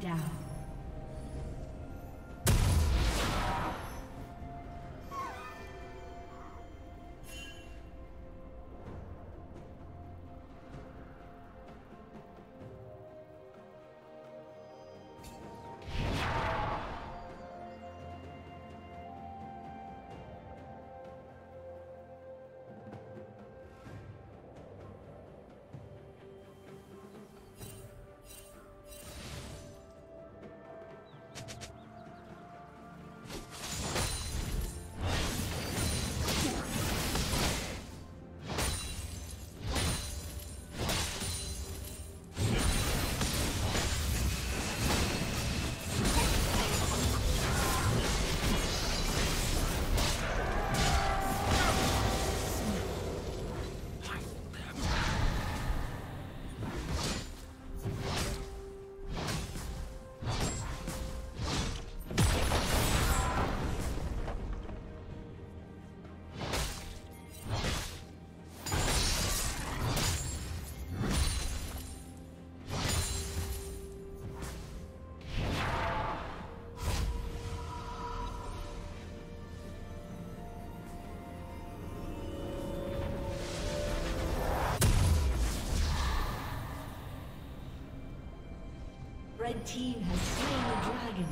Blood. Red team has slain the dragon.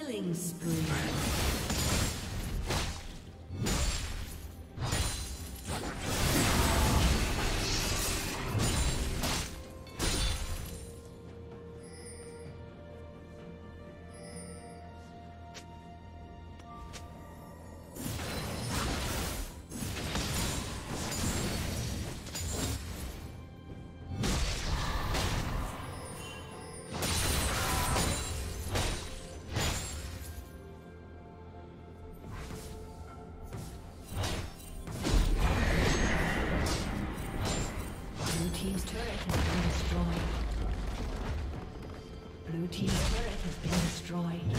Killing spree. Blue team's turret has been destroyed.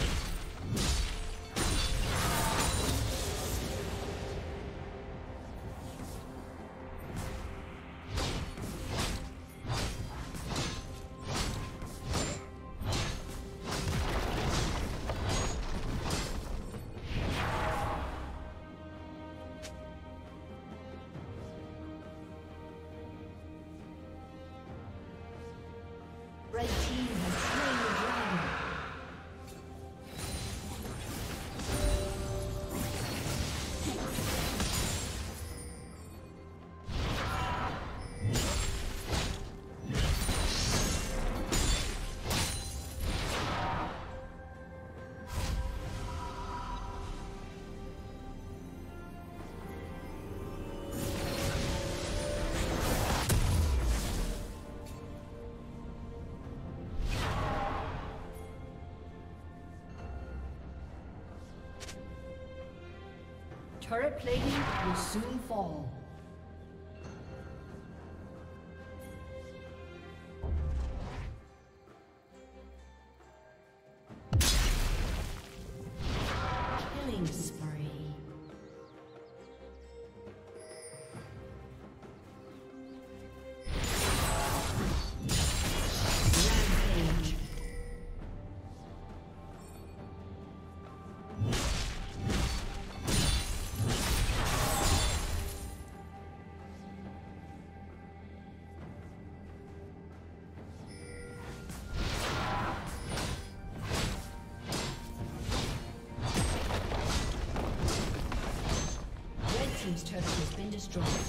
Turret plating will soon fall. Killing spree. Rampage. His turret has been destroyed.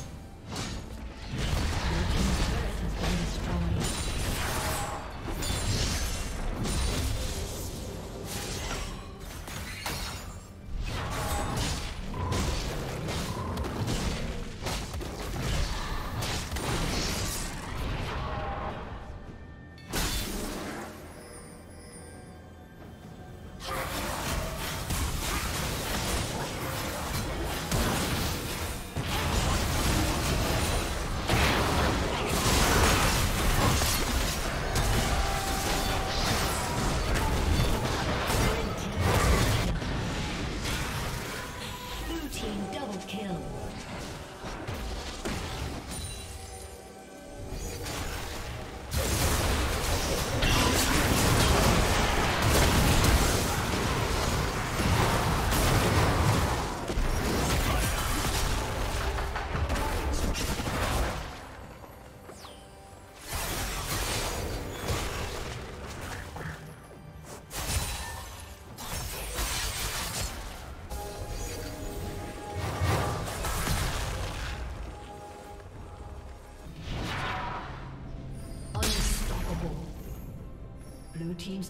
Blue team's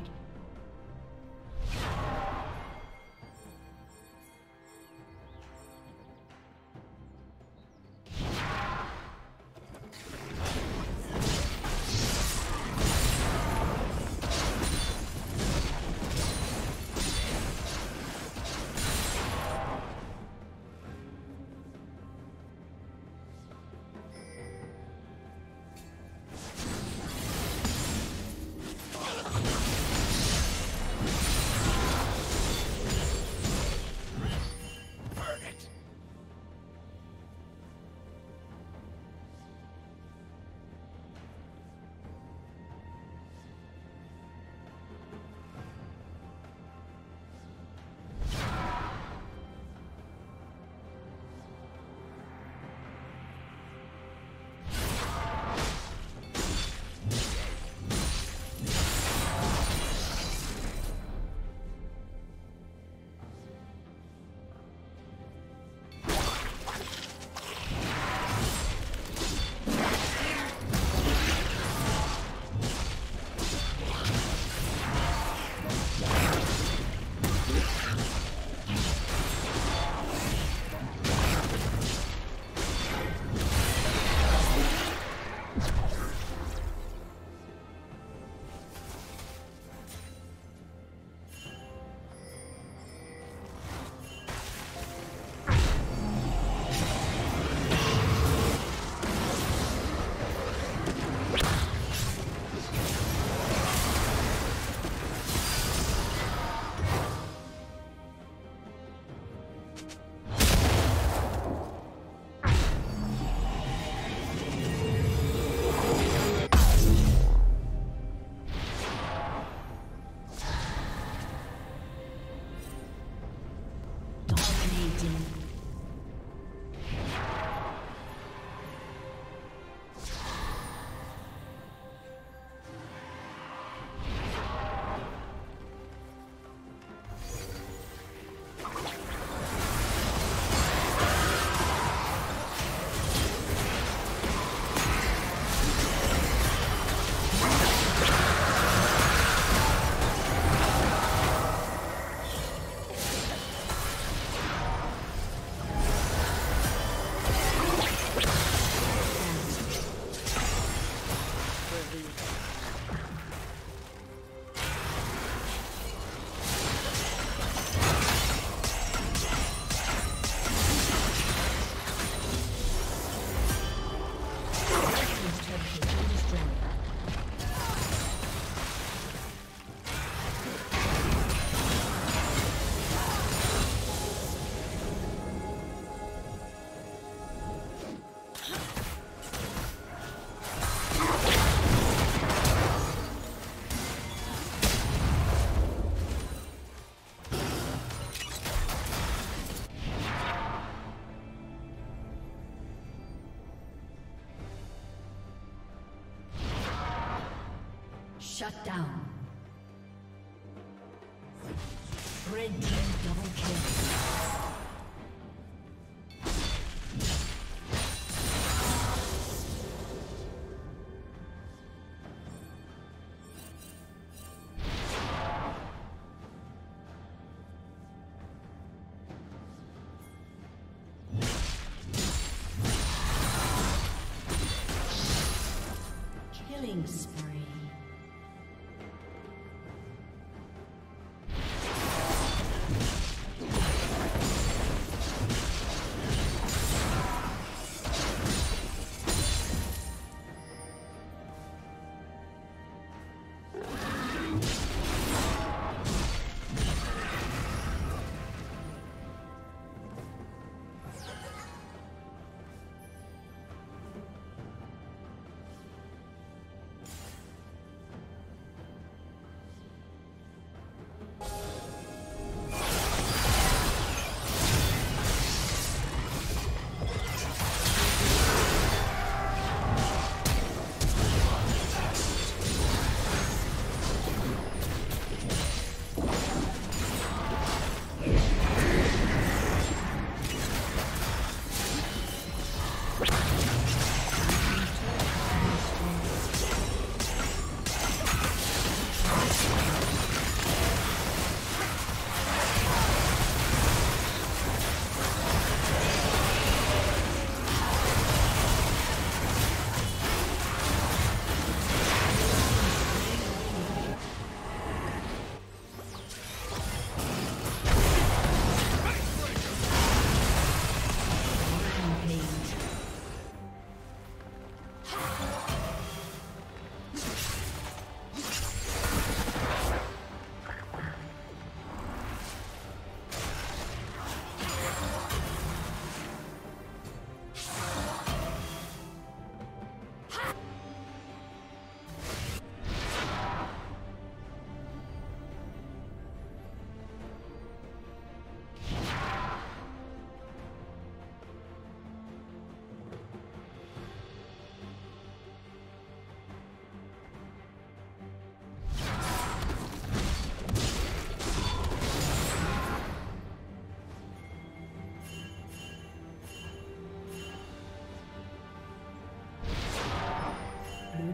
Shut down. Red team double kill. Blue